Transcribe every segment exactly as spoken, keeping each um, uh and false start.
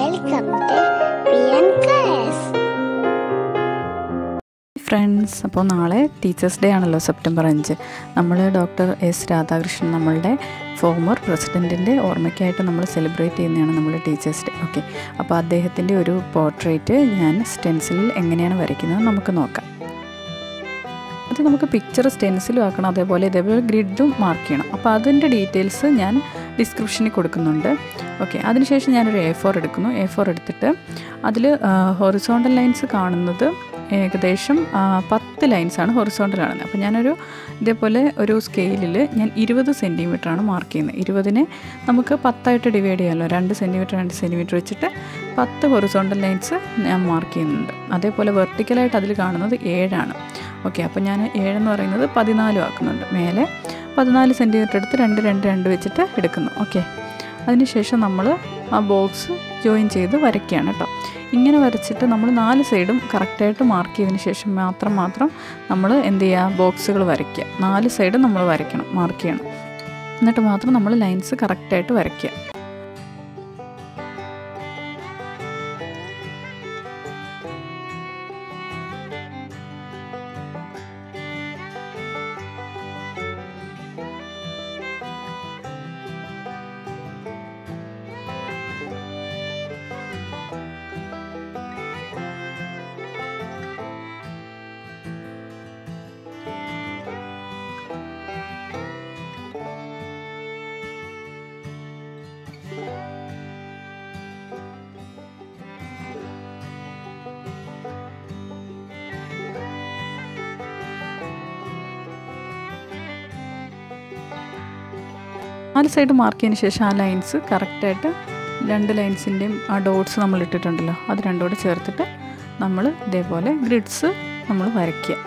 Welcome to P N class. Friends, appo naale Teachers Day aanallo September five. Nammal Doctor S Radhakrishnan nammalde former president inde ormakkayittu nammal celebrate cheyyana nammal Teachers Day. Okay. Appo addehathinte oru portrait njan stencil il enganeyana varakkunnathu namukku nokkam. We will mark the picture stencil and mark the grid. So, the details are in the description. Okay, that is A four. A four is uh, horizontal lines. ten lines are horizontal. So, I will scale twenty centimeters. twenty divide two centimeters. ten horizontal lines are marked. That is vertical. eight. Okay, so I have fourteen. fourteen centimeters two two two. Okay. Then box join ചെയ്തു വരയ്ക്കാനാണ് ട്ടോ. ഇങ്ങനെ വരച്ചിട്ട് നമ്മൾ നാല് സൈഡും correct ആയിട്ട് mark ചെയ്തതിനു ശേഷം മാത്രം മാത്രം നമ്മൾ എന്തെയ്യാ ബോക്സുകൾ വരയ്ക്കുക. നാല് സൈഡും നമ്മൾ വരയ്ക്കണം, മാർക്ക് ചെയ്യണം. എന്നിട്ട് മാത്രം നമ്മൾ ലൈൻസ് കറക്റ്റ് ആയിട്ട് വരയ്ക്കുക. നാല് സൈഡ് മാർക്ക് ചെയ്തിന് ശേഷം ആ ലൈൻസ് കറക്റ്റ് ആയിട്ട് രണ്ട് ലൈൻസിന്റെയും ആ ഡോട്ട്സ് നമ്മൾ ഇട്ടിട്ടുണ്ടല്ലോ അത് രണ്ടോടെ ചേർത്തിട്ട് നമ്മൾ ഇതേപോലെ ഗ്രിഡ്സ് നമ്മൾ വരയ്ക്കുക.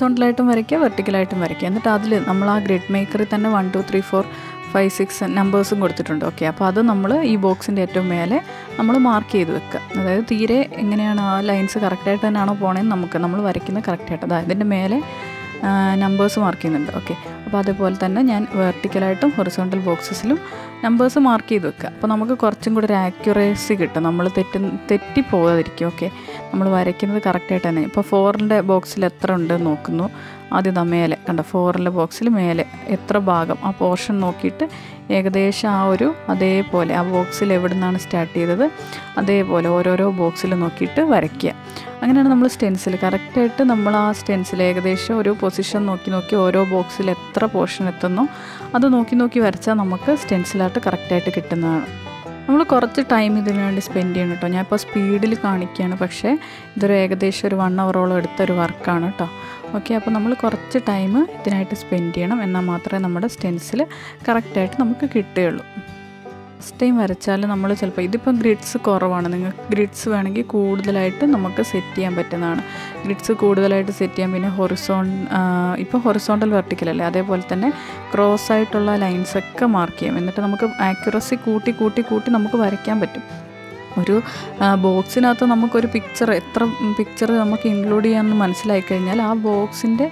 Horizontal item varikka, vertical item varikka. എന്നിട്ട് അതിൽ നമ്മൾ ആ ഗ്രിഡ് മേക്കറിൽ തന്നെ one two three four five six നമ്പേഴ്സും കൊടുത്തിട്ടുണ്ട്. ഓക്കേ, അപ്പോൾ അത് നമ്മൾ ഈ ബോക്സിന്റെ ഏറ്റവും മേലെ നമ്മൾ മാർക്ക് ചെയ്തു വെക്കുക. അതായത് തീരെ എങ്ങനെയാണ് ആ ലൈൻസ് കറക്റ്റ് ആയിട്ട് തന്നെയാണോ പോണേന്ന് നമുക്ക് നമ്മൾ വരയ്ക്കുന്ന കറക്റ്റ് ആയിട്ട് അതാ ഇതിന്റെ മേലെ നമ്പേഴ്സ് മാർക്ക് ചെയ്യുന്നുണ്ട്. ഓക്കേ, അപ്പോൾ അതേപോലെ തന്നെ ഞാൻ വെർട്ടിക്കൽ ആയിട്ടും ഹൊറിസോണ്ടൽ ബോക്സസിലും നമ്പേഴ്സ് മാർക്ക് ചെയ്തു വെക്കുക. അപ്പോൾ നമുക്ക് കുറച്ചും കൂടി ഒരു ആക്യുറസി കിട്ടും. നമ്മൾ തെറ്റി തെറ്റി പോകാതിരിക്കും. ഓക്കേ, നമ്മൾ വരയ്ക്കുന്നത് കറക്റ്റ് ആയിട്ട് തന്നെ. ഇപ്പോൾ ഫോറിൻ്റെ ബോക്സിൽ എത്ര ഉണ്ട് നോക്കുന്നു. ആദ്യത്തെ മേലെ കണ്ട ഫോറിൻ്റെ ബോക്സിൽ മേലെ എത്ര ഭാഗം ആ പോർഷൻ നോക്കിയിട്ട് ഏകദേശം ആ ഒരു അതേപോലെ ആ ബോക്സിൽ എവിടെ നിന്നാണ് സ്റ്റാർട്ട് ചെയ്തത് അതേപോലെ ഓരോരോ ബോക്സിൽ നോക്കിയിട്ട് വരയ്ക്കുക. അങ്ങനെയാണ് നമ്മൾ സ്റ്റെൻസിൽ കറക്റ്റായിട്ട് നമ്മൾ ആ സ്റ്റെൻസിൽ ഏകദേശം ഒരു പൊസിഷൻ നോക്കി നോക്കി ഓരോ ബോക്സിൽ എത്ര പോർഷൻ എത്തുന്നു അത് നോക്കി നോക്കി വരച്ചാൽ നമുക്ക് സ്റ്റെൻസിലായിട്ട് കറക്റ്റായിട്ട് കിട്ടുന്നതാണ്. നമ്മൾ കുറച്ച് ടൈം ഇതിനു വേണ്ടി സ്പെൻഡ് ചെയ്യണം കേട്ടോ. ഞാൻ ഇപ്പോൾ സ്പീഡിൽ കാണിക്കുകയാണ്, പക്ഷേ ഇതൊരു ഏകദേശം ഒരു വൺ അവറോളം എടുത്തൊരു വർക്കാണ് കേട്ടോ. ഓക്കെ, അപ്പോൾ നമ്മൾ കുറച്ച് ടൈം ഇതിനായിട്ട് സ്പെൻഡ് ചെയ്യണം, എന്നാൽ മാത്രമേ നമ്മുടെ സ്റ്റെൻസിൽ കറക്റ്റായിട്ട് നമുക്ക് കിട്ടുകയുള്ളൂ. ഫസ്റ്റ് ടൈം വരച്ചാൽ നമ്മൾ ചിലപ്പോൾ ഇതിപ്പം ഗ്രിഡ്സ് കുറവാണ്. നിങ്ങൾക്ക് ഗ്രിഡ്സ് വേണമെങ്കിൽ കൂടുതലായിട്ട് നമുക്ക് സെറ്റ് ചെയ്യാൻ പറ്റുന്നതാണ്. ഗ്രിഡ്സ് കൂടുതലായിട്ട് സെറ്റ് ചെയ്യാൻ പിന്നെ ഹൊറിസോൺ ഇപ്പോൾ ഹൊറിസോണ്ടൽ വെർട്ടിക്കൽ അല്ലേ, അതേപോലെ തന്നെ ക്രോസ് ആയിട്ടുള്ള ലൈൻസൊക്കെ മാർക്ക് ചെയ്യാം. എന്നിട്ട് നമുക്ക് ആക്യുറസി കൂട്ടി കൂട്ടി കൂട്ടി നമുക്ക് വരയ്ക്കാൻ പറ്റും. ഒരു ബോക്സിനകത്ത് നമുക്കൊരു പിക്ചർ എത്ര പിക്ചർ നമുക്ക് ഇൻക്ലൂഡ് ചെയ്യാമെന്ന് മനസ്സിലായി കഴിഞ്ഞാൽ ആ ബോക്സിൻ്റെ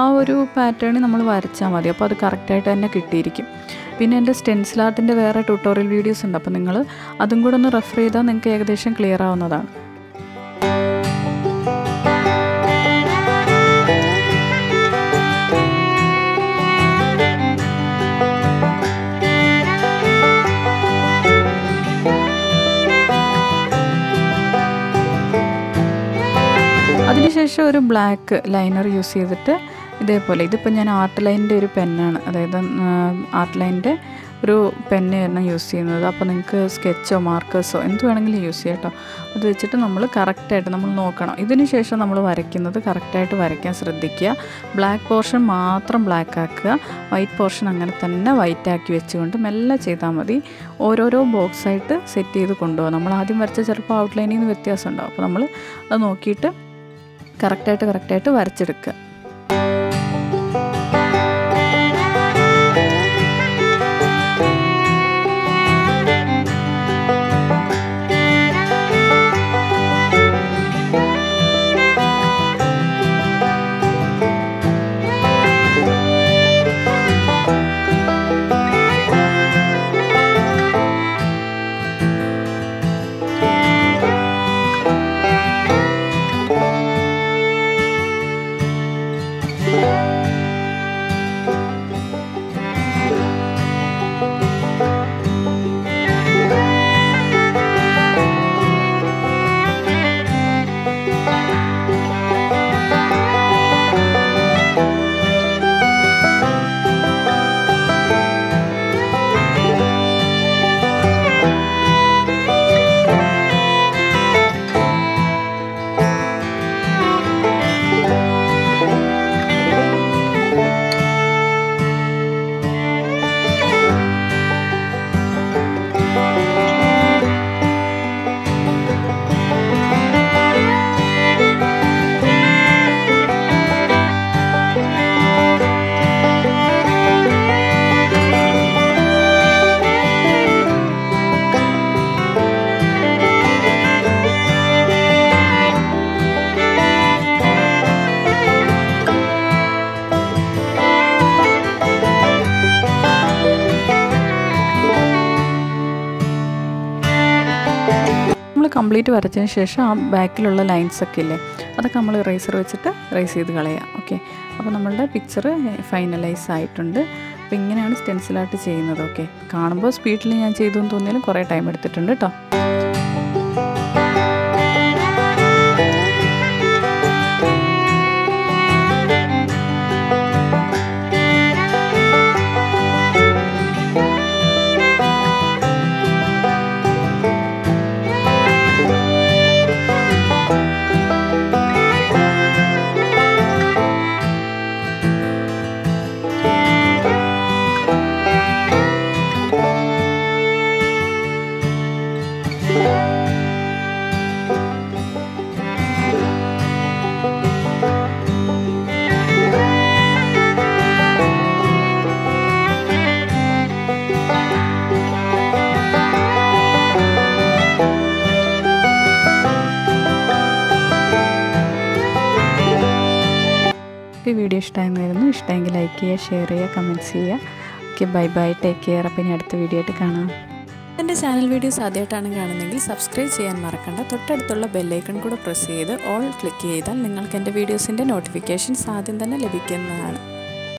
ആ ഒരു പാറ്റേണിൽ നമ്മൾ വരച്ചാൽ മതി. അപ്പോൾ അത് കറക്റ്റായിട്ട് തന്നെ കിട്ടിയിരിക്കും. പിന്നെ എൻ്റെ സ്റ്റെൻസിൽ ആർട്ടിൻ്റെ വേറെ ട്യൂട്ടോറിയൽ വീഡിയോസ് ഉണ്ട്, അപ്പോൾ നിങ്ങൾ അതും കൂടെ ഒന്ന് റെഫർ ചെയ്താൽ നിങ്ങൾക്ക് ഏകദേശം ക്ലിയർ ആവുന്നതാണ്. അതിനുശേഷം ഒരു ബ്ലാക്ക് ലൈനർ യൂസ് ചെയ്തിട്ട് ഇതേപോലെ ഇതിപ്പോൾ ഞാൻ ആർട്ട് ലൈനിൻ്റെ ഒരു പെന്നാണ്, അതായത് ആർട്ട് ലൈനിൻ്റെ ഒരു പെൻ ആണ് യൂസ് ചെയ്യുന്നത് അപ്പോൾ നിങ്ങൾക്ക് സ്കെച്ചോ മാർക്കേഴ്സോ എന്തു വേണമെങ്കിലും യൂസ് ചെയ്യാം ട്ടോ അത് വെച്ചിട്ട് നമ്മൾ കറക്റ്റ് ആയിട്ട് നമ്മൾ നോക്കണം ഇതിനു ശേഷം നമ്മൾ വരയ്ക്കുന്നത് കറക്റ്റ് ആയിട്ട് വരയ്ക്കാൻ ശ്രദ്ധിക്കുക ബ്ലാക്ക് പോർഷൻ മാത്രം ബ്ലാക്ക് ആക്കുക വൈറ്റ് പോർഷൻ അങ്ങനെ തന്നെ വൈറ്റ് ആക്കി വെച്ചുകൊണ്ട് മെല്ലെ ചെയ്താൽ മതി ഓരോരോ ബോക്സ് ആയിട്ട് സെറ്റ് ചെയ്തു കൊണ്ടുപോകും നമ്മൾ ആദ്യം വരച്ച ചെറുപ്പം ഔട്ട്ലൈനിൽ വ്യത്യാസം ഉണ്ടാവും അപ്പോൾ നമ്മൾ അത് നോക്കിയിട്ട് കറക്റ്റ് ആയിട്ട് കറക്റ്റ് ആയിട്ട് വരച്ചെടുക്കുക Complete വരച്ചതിന് ശേഷം ആ ബാക്കിലുള്ള ലൈൻസ് ഒക്കെ ഇല്ലേ അതൊക്കെ നമ്മൾ റൈസർ വെച്ചിട്ട് റൈസ് ചെയ്ത് കളയാം ഓക്കേ അപ്പോൾ നമ്മളുടെ പിക്ചർ ഫൈനലൈസ് ആയിട്ടുണ്ട് അപ്പോൾ ഇങ്ങനെയാണ് സ്റ്റെൻസിൽ ആർട്ട് ചെയ്യുന്നത് ഓക്കേ കാണുമ്പോൾ സ്പീഡിൽ ഞാൻ ചെയ്തു എന്ന് തോന്നിയാലും കുറേ ടൈം എടുത്തിട്ടുണ്ട് ട്ടോ വീഡിയോ ഇഷ്ടമായിരുന്നു ഇഷ്ടമെങ്കിൽ ലൈക്ക് ചെയ്യുക ഷെയർ ചെയ്യുക കമൻറ്റ്സ് ചെയ്യുക okay bye bye take care അപ്പോൾ ഇനി അടുത്ത വീഡിയോ ആയിട്ട് കാണാം എൻ്റെ ചാനൽ വീഡിയോസ് ആദ്യമായിട്ടാണ് കാണുന്നതെങ്കിൽ സബ്സ്ക്രൈബ് ചെയ്യാൻ മറക്കണ്ട തൊട്ടടുത്തുള്ള ബെല്ലൈക്കൺ കൂടെ പ്രസ് ചെയ്ത് ഓൾ ക്ലിക്ക് ചെയ്താൽ നിങ്ങൾക്ക് എൻ്റെ വീഡിയോസിൻ്റെ നോട്ടിഫിക്കേഷൻസ് ആദ്യം തന്നെ ലഭിക്കുന്നതാണ്